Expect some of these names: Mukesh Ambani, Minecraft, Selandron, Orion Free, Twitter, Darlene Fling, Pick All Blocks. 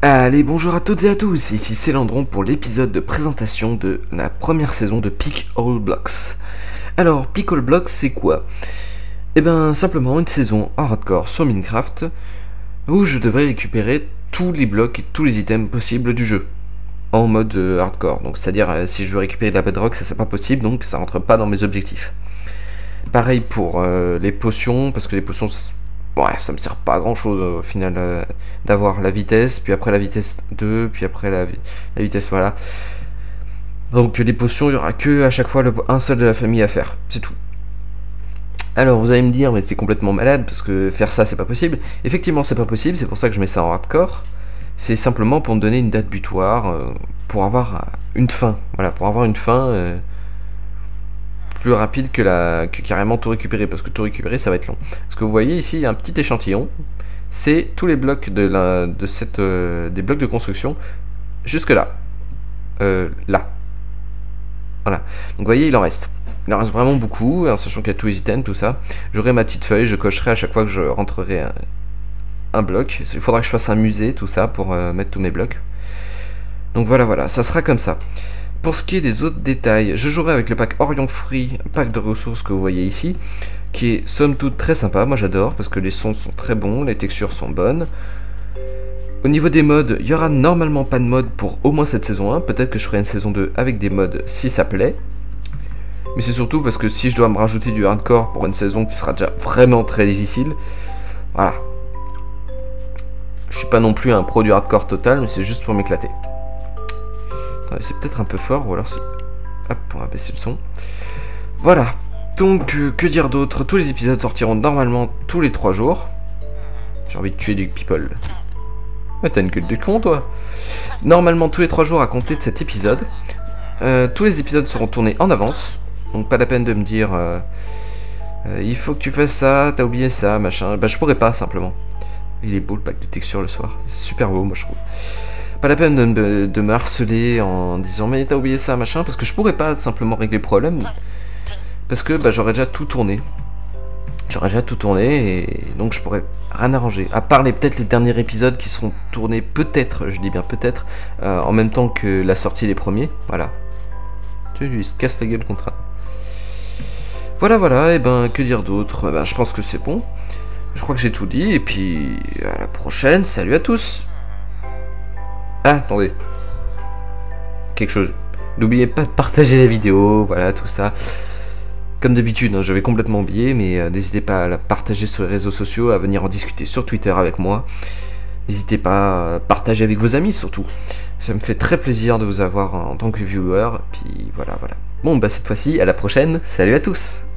Allez, bonjour à toutes et à tous, ici Selandron pour l'épisode de présentation de la première saison de Pick All Blocks. Alors, Pick All Blocks, c'est quoi? Eh ben, simplement une saison en hardcore sur Minecraft, où je devrais récupérer tous les blocs et tous les items possibles du jeu, en mode hardcore. Donc, c'est-à-dire, si je veux récupérer de la bedrock, ça c'est pas possible, donc ça rentre pas dans mes objectifs. Pareil pour les potions, parce que les potions... Ouais, ça me sert pas à grand chose au final d'avoir la vitesse, puis après la vitesse 2, puis après la vitesse, voilà. Donc les potions, il y aura que à chaque fois un seul de la famille à faire, c'est tout. Alors vous allez me dire, mais c'est complètement malade parce que faire ça c'est pas possible. Effectivement c'est pas possible, c'est pour ça que je mets ça en hardcore. C'est simplement pour me donner une date butoir, pour avoir une fin, voilà, pour avoir une fin plus rapide que carrément tout récupérer, parce que tout récupérer ça va être long. Ce que vous voyez ici, il y a un petit échantillon, c'est tous les blocs des blocs de construction jusque là, là, voilà. Donc vous voyez, il en reste vraiment beaucoup, en sachant qu'il y a tous les items, tout ça. J'aurai ma petite feuille, je cocherai à chaque fois que je rentrerai un bloc. Il faudra que je fasse un musée, tout ça, pour mettre tous mes blocs. Donc voilà, ça sera comme ça. Pour ce qui est des autres détails, je jouerai avec le pack Orion Free, pack de ressources que vous voyez ici, qui est somme toute très sympa, moi j'adore, parce que les sons sont très bons, les textures sont bonnes. Au niveau des mods, il n'y aura normalement pas de mods pour au moins cette saison 1, peut-être que je ferai une saison 2 avec des mods si ça plaît. Mais c'est surtout parce que si je dois me rajouter du hardcore pour une saison qui sera déjà vraiment très difficile, voilà. Je suis pas non plus un pro du hardcore total, mais c'est juste pour m'éclater. C'est peut-être un peu fort, ou alors hop, on va baisser le son. Voilà, donc que dire d'autre? Tous les épisodes sortiront normalement tous les 3 jours. J'ai envie de tuer du people. Mais t'as une gueule de con, toi. Normalement tous les 3 jours à compter de cet épisode. Tous les épisodes seront tournés en avance. Donc pas la peine de me dire il faut que tu fasses ça, t'as oublié ça, machin. Bah je pourrais pas, simplement. Il est beau le pack de texture le soir, c'est super beau, moi je trouve. Pas la peine de me harceler en disant mais t'as oublié ça machin, parce que je pourrais pas simplement régler le problème, parce que bah, j'aurais déjà tout tourné et donc je pourrais rien arranger, à part peut-être les derniers épisodes qui seront tournés peut-être, je dis bien peut-être, en même temps que la sortie des premiers, voilà. Tu lui se casse la gueule contre un. Voilà, et ben que dire d'autre, ben, je pense que c'est bon, je crois que j'ai tout dit, et puis à la prochaine, salut à tous. Ah, attendez, quelque chose, n'oubliez pas de partager la vidéo, voilà, tout ça, comme d'habitude, hein, je vais complètement oublier, mais n'hésitez pas à la partager sur les réseaux sociaux, à venir en discuter sur Twitter avec moi, n'hésitez pas à partager avec vos amis surtout, ça me fait très plaisir de vous avoir en tant que viewer, puis voilà, bon, bah cette fois-ci, à la prochaine, salut à tous.